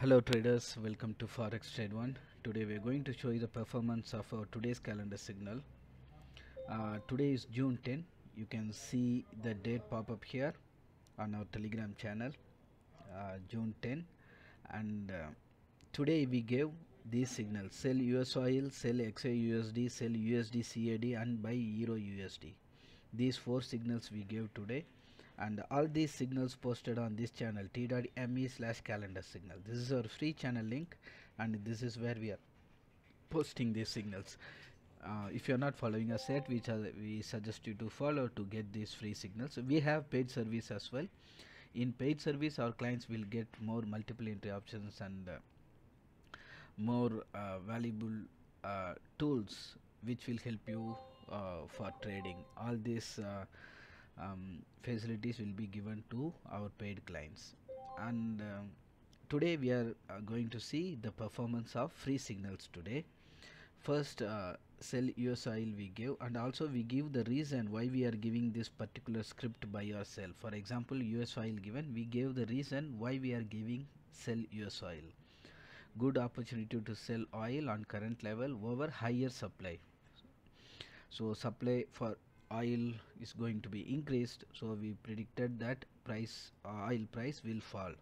Hello traders, welcome to forextrade one. Today we are going to show you the performance of our today's calendar signal. Today is June 10. You can see the date pop up here on our Telegram channel, June 10, and today we gave these signals: sell USOIL, sell XAUUSD, sell USD CAD, and buy EURUSD. These four signals we gave today, and all these signals posted on this channel t.me/calendar signal. This is our free channel link, and this is where we are posting these signals. If you are not following us yet, we suggest you to follow to get these free signals. We have paid service as well. In paid service, our clients will get more multiple entry options and more valuable tools which will help you for trading. All these facilities will be given to our paid clients, and today we are going to see the performance of free signals today. First, sell USOIL we give, and also we give the reason why we are giving this particular script by ourselves. For example, USOIL given, we gave the reason why we are giving sell USOIL. Good opportunity to sell oil on current level over higher supply. So supply for oil is going to be increased, so we predicted that oil price will fall.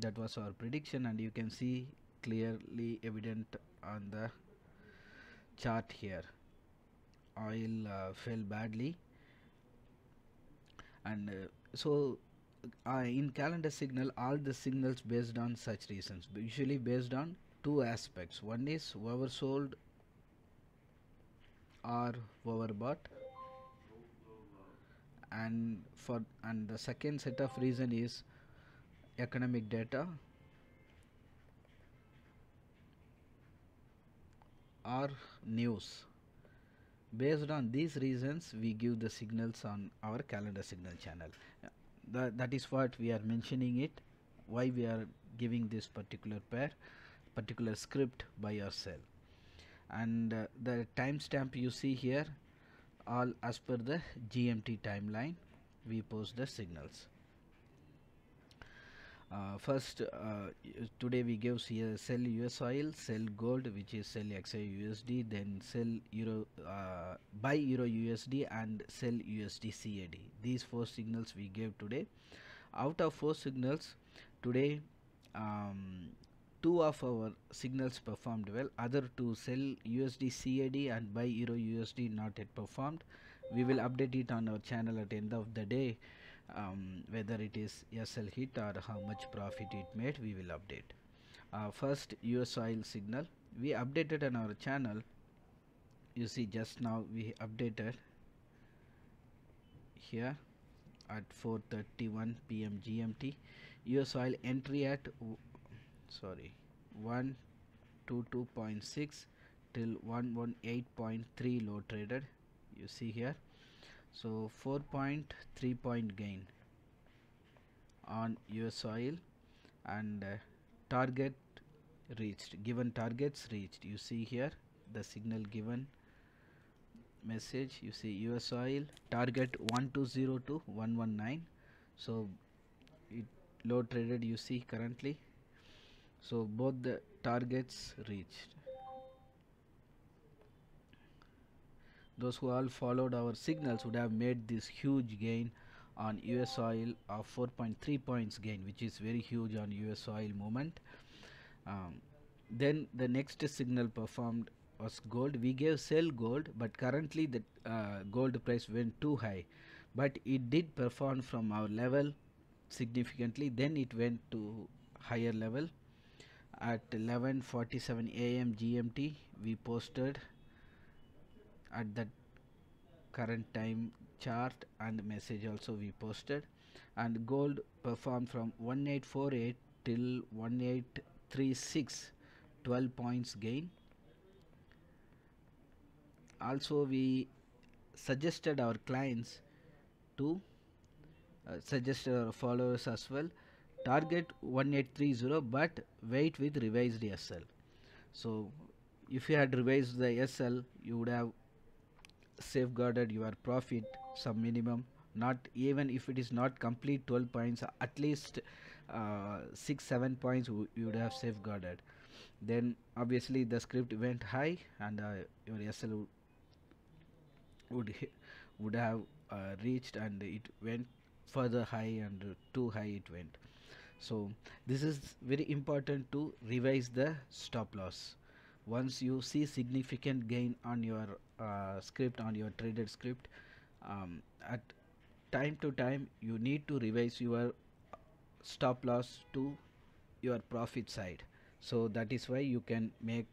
That was our prediction, and you can see clearly evident on the chart here. Oil fell badly, and in calendar signal, all the signals based on such reasons, usually based on two aspects. One is oversold or overbought, and the second set of reason is economic data or news. Based on these reasons, we give the signals on our calendar signal channel. That is what we are mentioning it, why we are giving this particular script by ourselves. And the timestamp you see here, all as per the GMT timeline we post the signals. First, today we gave sell USOIL, sell gold, which is sell XAUUSD, then sell buy EURUSD, and sell USD CAD. These four signals we gave today. Out of four signals today, two of our signals performed well. Other two, sell USD CAD and buy EURUSD, not yet performed. We will update it on our channel at the end of the day, whether it is SL hit or how much profit it made. We will update. First, USOIL signal we updated on our channel. You see, just now we updated here at 4:31 PM GMT. USOIL entry at 122.6 till 118.3 low traded. You see here, so 4.3 point gain on USOIL, and target reached, given targets reached. You see here the signal given message. You see USOIL target 120 to 119, so it low traded. You see currently, so both the targets reached. Those who all followed our signals would have made this huge gain on USOIL of 4.3 points gain, which is very huge on USOIL movement. Then the next signal performed was gold. We gave sell gold, but currently the gold price went too high, but it did perform from our level significantly. Then it went to higher level. At 11:47 AM GMT we posted at the current time chart, and message also we posted, and gold performed from 1848 till 1836, 12 points gain. Also we suggested our clients to suggested our followers as well, target 1830 but wait with revised SL. So if you had revised the SL, you would have safeguarded your profit, some minimum, not even if it is not complete 12 points, at least 6-7 points you would have safeguarded. Then obviously the script went high and your SL would have reached, and it went further high, and too high it went. So this is very important to revise the stop loss. Once you see significant gain on your script, on your traded script, at time to time you need to revise your stop loss to your profit side. So that is why you can make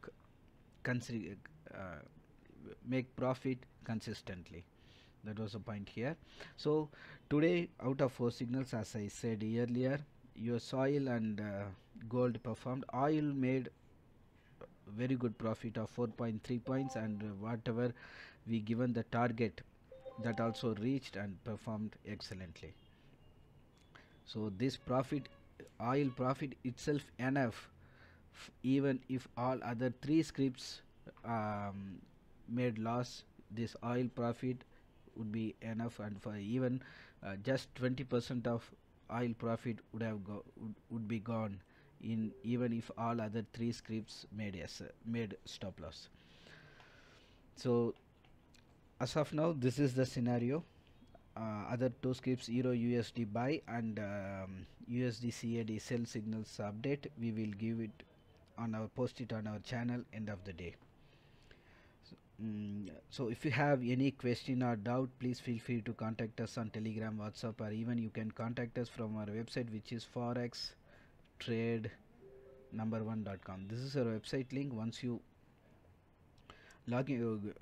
profit consistently. That was the point here. So today, out of 4 signals, as I said earlier, USOIL and gold performed. Oil made very good profit of 4.3 points, and whatever we given the target, that also reached and performed excellently. So this profit, oil profit itself enough, even if all other 3 scripts made loss, this oil profit would be enough, and for even just 20% of oil profit would have would be gone, in even if all other 3 scripts made stop loss. So as of now, this is the scenario. Other 2 scripts, EURUSD buy and USD CAD sell signals update, we will give it on our post on our channel end of the day. So if you have any question or doubt, please feel free to contact us on Telegram, WhatsApp, or even you can contact us from our website, which is forextrade1.com. This is our website link. Once you log in,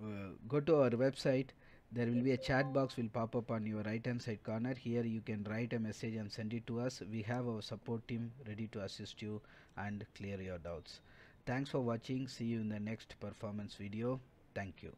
go to our website, there will be a chat box will pop up on your right hand side corner. Here you can write a message and send it to us. We have our support team ready to assist you and clear your doubts. Thanks for watching. See you in the next performance video. Thank you.